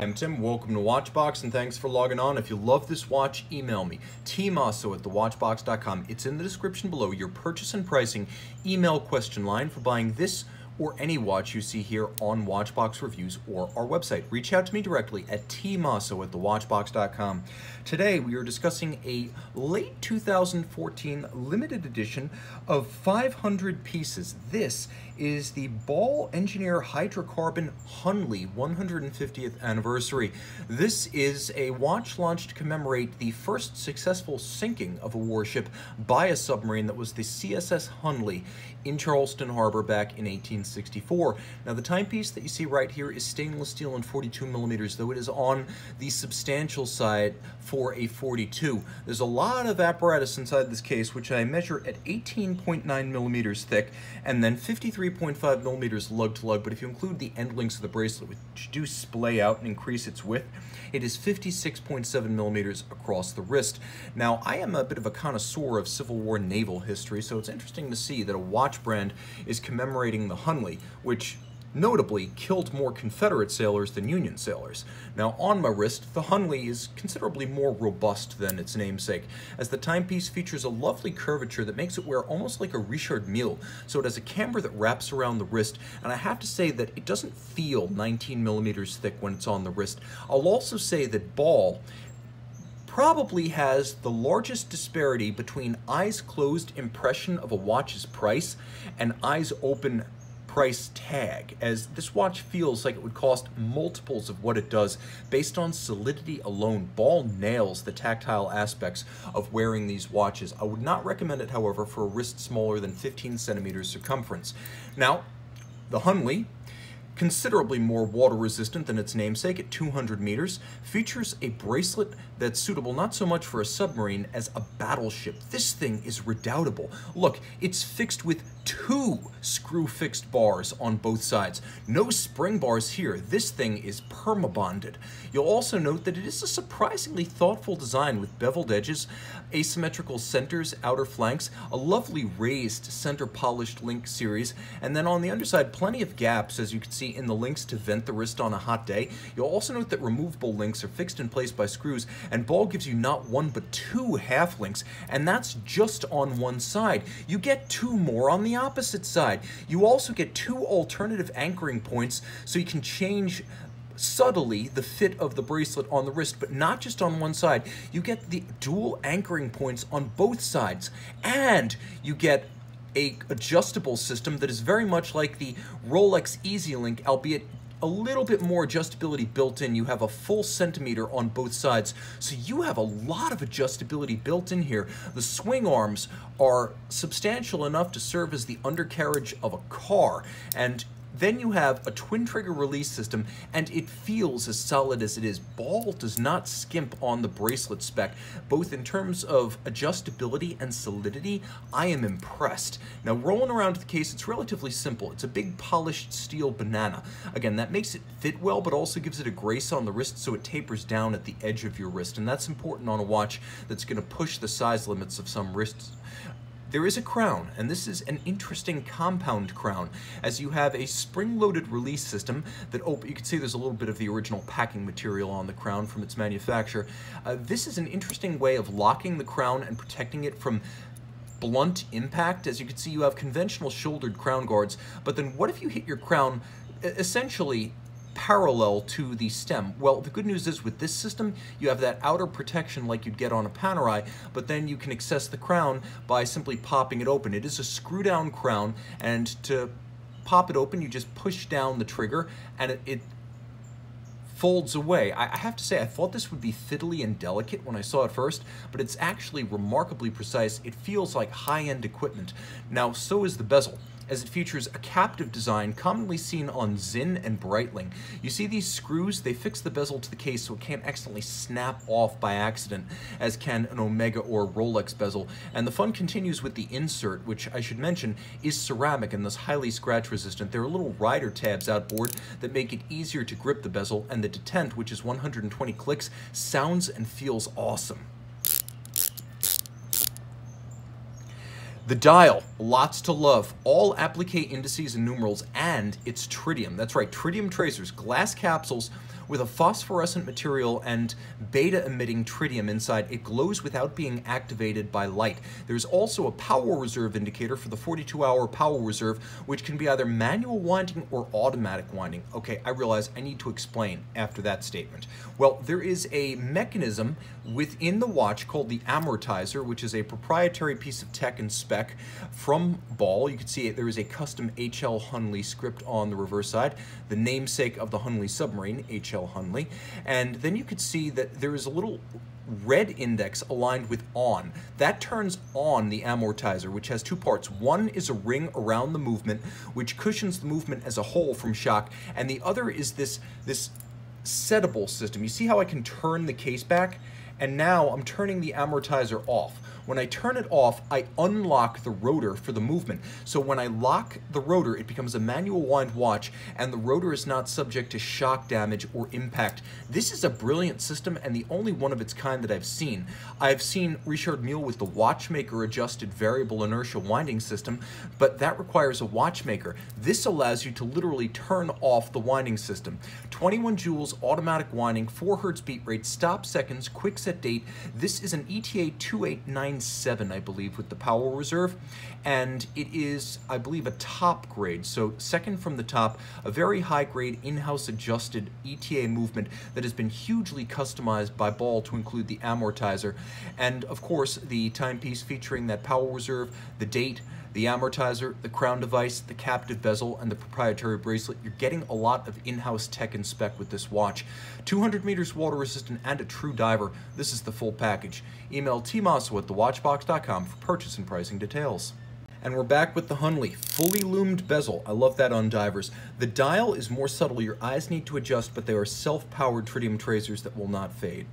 I'm Tim, welcome to WatchBox, and thanks for logging on. If you love this watch, email me, tmasso@thewatchbox.com. It's in the description below, your purchase and pricing email question line for buying this or any watch you see here on WatchBox Reviews or our website. Reach out to me directly at tmasso@thewatchbox.com. Today we are discussing a late 2014 limited edition of 500 pieces. This is the Ball Engineer Hydrocarbon Hunley 150th anniversary. This is a watch launched to commemorate the first successful sinking of a warship by a submarine that was the CSS Hunley in Charleston Harbor back in 1864. Now the timepiece that you see right here is stainless steel and 42 millimeters, though it is on the substantial side for a 42. There's a lot of apparatus inside this case, which I measure at 18.9 millimeters thick and then 53.5 millimeters lug to lug, but if you include the end links of the bracelet, which do splay out and increase its width, it is 56.7 millimeters across the wrist. Now I am a bit of a connoisseur of Civil War naval history, so it's interesting to see that a watch brand is commemorating the Hunley, which notably killed more Confederate sailors than Union sailors. Now on my wrist, the Hunley is considerably more robust than its namesake, as the timepiece features a lovely curvature that makes it wear almost like a Richard Mille. So it has a camber that wraps around the wrist, and I have to say that it doesn't feel 19 millimeters thick when it's on the wrist. I'll also say that Ball probably has the largest disparity between eyes closed impression of a watch's price and eyes open price tag, as this watch feels like it would cost multiples of what it does based on solidity alone. Ball nails the tactile aspects of wearing these watches. I would not recommend it, however, for a wrist smaller than 15 centimeters circumference. Now, the Hunley, considerably more water resistant than its namesake at 200 meters, features a bracelet that's suitable not so much for a submarine as a battleship. This thing is redoubtable. Look, it's fixed with two screw-fixed bars on both sides. No spring bars here. This thing is perma-bonded. You'll also note that it is a surprisingly thoughtful design with beveled edges, asymmetrical centers, outer flanks, a lovely raised center polished link series, and then on the underside, plenty of gaps, as you can see in the links to vent the wrist on a hot day. You'll also note that removable links are fixed in place by screws, and Ball gives you not one but two half links, and that's just on one side. You get two more on the opposite side. You also get two alternative anchoring points, so you can change subtly the fit of the bracelet on the wrist, but not just on one side. You get the dual anchoring points on both sides, and you get an adjustable system that is very much like the Rolex EasyLink, albeit a little bit more adjustability built in. You have a full centimeter on both sides, so you have a lot of adjustability built in here. The swing arms are substantial enough to serve as the undercarriage of a car, and then you have a twin trigger release system, and it feels as solid as it is. Ball does not skimp on the bracelet spec, both in terms of adjustability and solidity. I am impressed. Now rolling around the case, it's relatively simple. It's a big polished steel banana. Again, that makes it fit well, but also gives it a grace on the wrist, so it tapers down at the edge of your wrist, and that's important on a watch that's gonna push the size limits of some wrists. There is a crown, and this is an interesting compound crown, as you have a spring-loaded release system that you can see there's a little bit of the original packing material on the crown from its manufacture. This is an interesting way of locking the crown and protecting it from blunt impact. As you can see, you have conventional shouldered crown guards, but then what if you hit your crown essentially parallel to the stem? Well, the good news is with this system, you have that outer protection like you'd get on a Panerai, but then you can access the crown by simply popping it open. It is a screw-down crown, and to pop it open, you just push down the trigger, and it folds away. I have to say, I thought this would be fiddly and delicate when I saw it first, but it's actually remarkably precise. It feels like high-end equipment. Now, so is the bezel, as it features a captive design commonly seen on Sinn and Breitling. You see these screws? They fix the bezel to the case so it can't accidentally snap off by accident, as can an Omega or Rolex bezel. And the fun continues with the insert, which I should mention is ceramic and thus highly scratch resistant. There are little rider tabs outboard that make it easier to grip the bezel, and the detent, which is 120 clicks, sounds and feels awesome. The dial, lots to love, all applique indices and numerals, and it's tritium. That's right, tritium tracers, glass capsules with a phosphorescent material and beta-emitting tritium inside. It glows without being activated by light. There's also a power reserve indicator for the 42-hour power reserve, which can be either manual winding or automatic winding. Okay, I realize I need to explain after that statement. Well, there is a mechanism within the watch called the Amortiser, which is a proprietary piece of tech and spec from Ball. You can see there is a custom HL Hunley script on the reverse side, the namesake of the Hunley submarine, HL Hunley. And then you could see that there is a little red index aligned with on. That turns on the Amortiser, which has two parts. One is a ring around the movement, which cushions the movement as a whole from shock, and the other is this settable system. You see how I can turn the case back? And now I'm turning the Amortiser off. When I turn it off, I unlock the rotor for the movement. So when I lock the rotor, it becomes a manual wind watch, and the rotor is not subject to shock damage or impact. This is a brilliant system and the only one of its kind that I've seen. I've seen Richard Mille with the watchmaker adjusted variable inertia winding system, but that requires a watchmaker. This allows you to literally turn off the winding system. 21 joules automatic winding, 4 hertz beat rate, stop seconds, quick set date. This is an ETA 2890. I believe, with the power reserve, and it is, I believe, a top grade, so second from the top, a very high grade in-house adjusted ETA movement that has been hugely customized by Ball to include the Amortiser, and of course the timepiece featuring that power reserve, the date, the Amortiser, the crown device, the captive bezel, and the proprietary bracelet. You're getting a lot of in-house tech and spec with this watch. 200 meters water resistant and a true diver. This is the full package. Email tmasu@thewatchbox.com for purchase and pricing details. And we're back with the Hunley, fully loomed bezel. I love that on divers. The dial is more subtle. Your eyes need to adjust, but they are self-powered tritium tracers that will not fade.